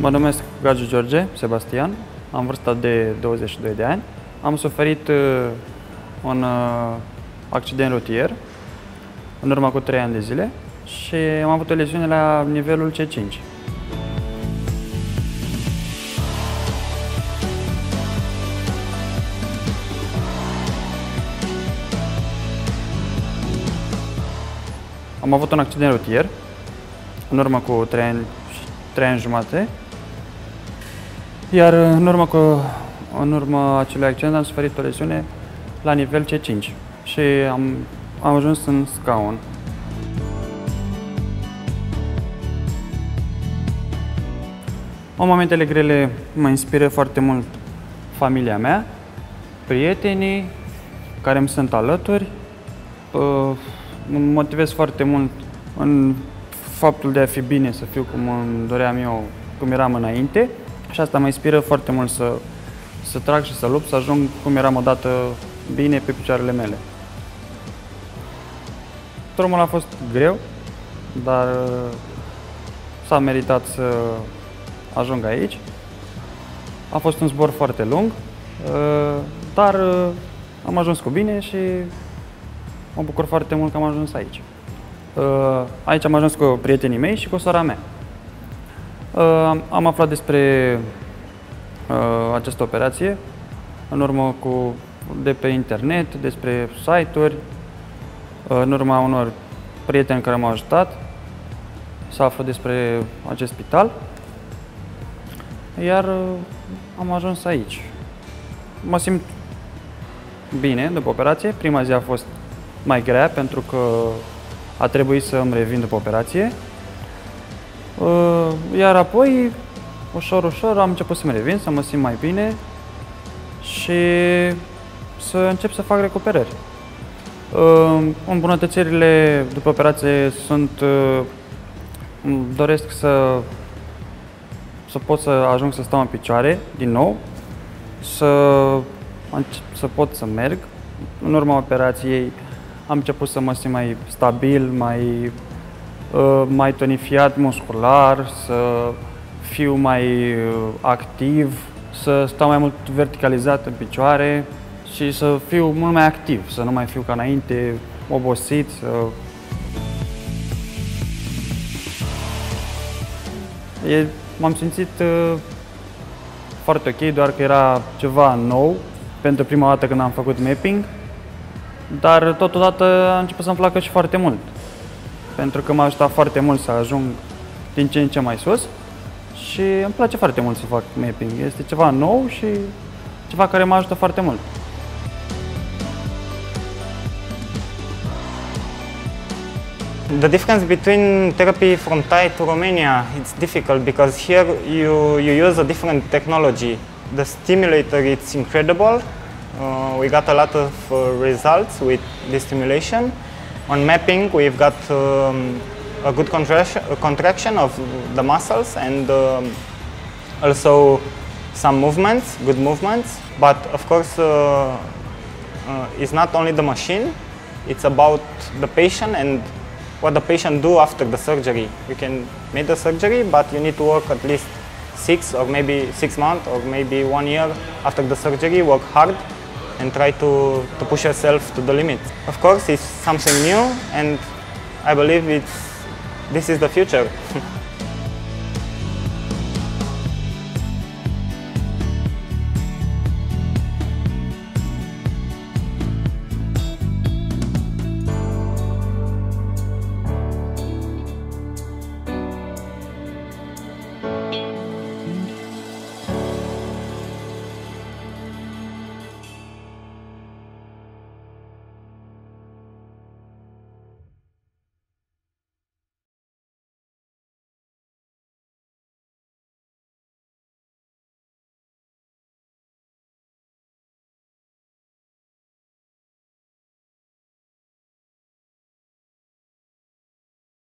Mă numesc Gaji George, Sebastian, am vârsta de 22 de ani. Am suferit un accident rutier în urmă cu 3 ani de zile și am avut o leziune la nivelul C5. Am avut un accident rutier în urmă cu 3 ani jumate, iar în urma acelui accident am suferit o lesiune la nivel C5 și am ajuns în scaun. În momentele grele mă inspiră foarte mult familia mea, prietenii care îmi sunt alături. Mă motivez foarte mult în faptul de a fi bine, să fiu cum îmi doream eu, cum eram înainte, și asta mă inspiră foarte mult să trag și să lupt, să ajung cum eram odată, bine pe picioarele mele. Drumul a fost greu, dar s-a meritat să ajung aici. A fost un zbor foarte lung, dar am ajuns cu bine și mă bucur foarte mult că am ajuns aici. Aici am ajuns cu prietenii mei și cu sora mea. Am aflat despre această operație în urmă cu, de pe internet, despre site-uri, în urma unor prieteni care m-au ajutat să aflu despre acest spital, iar am ajuns aici. Mă simt bine după operație. Prima zi a fost mai grea pentru că a trebuit să îmi revin după operație, iar apoi, ușor, ușor, am început să-mi revin, să mă simt mai bine și să încep să fac recuperări. Îmbunătățirile după operație sunt... Îmi doresc să pot să ajung să stau în picioare din nou, să pot să merg. În urma operației am început să mă simt mai stabil, mai tonifiat muscular, să fiu mai activ, să stau mai mult verticalizat în picioare și să fiu mult mai activ, să nu mai fiu ca înainte, obosit. M-am simțit foarte ok, doar că era ceva nou pentru prima dată când am făcut mapping, dar totodată a început să-mi placă și foarte mult, pentru că m-a ajutat foarte mult să ajung din ce în ce mai sus și îmi place foarte mult să fac mapping. Este ceva nou și ceva care mă ajută foarte mult. The difference between therapy from Thai to Romania, it's difficult because here you use a different technology. The stimulator, it's incredible. We got a lot of results with this stimulation. On mapping, we've got a good contraction of the muscles and also some movements, good movements. But of course, it's not only the machine, it's about the patient and what the patient do after the surgery. You can make the surgery, but you need to work at least 6 months or maybe 1 year after the surgery, work hard and try to push yourself to the limit. Of course, it's something new and I believe this is the future.